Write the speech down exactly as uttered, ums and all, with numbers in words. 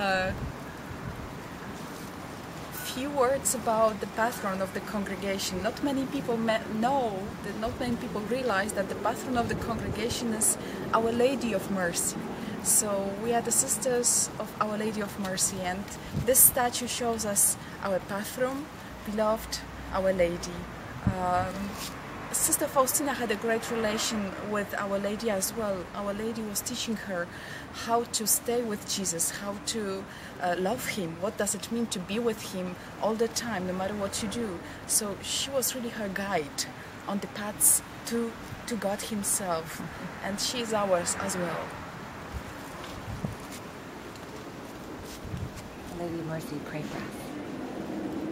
a few words about the patron of the congregation. Not many people know, that not many people realize that the patron of the congregation is Our Lady of Mercy. So we are the Sisters of Our Lady of Mercy, and this statue shows us our patron, beloved Our Lady. Um, Sister Faustina had a great relation with Our Lady as well. Our Lady was teaching her how to stay with Jesus, how to uh, love Him, what does it mean to be with Him all the time, no matter what you do. So she was really her guide on the paths to, to God Himself, and she is ours as well. Lady Mercy, pray for us.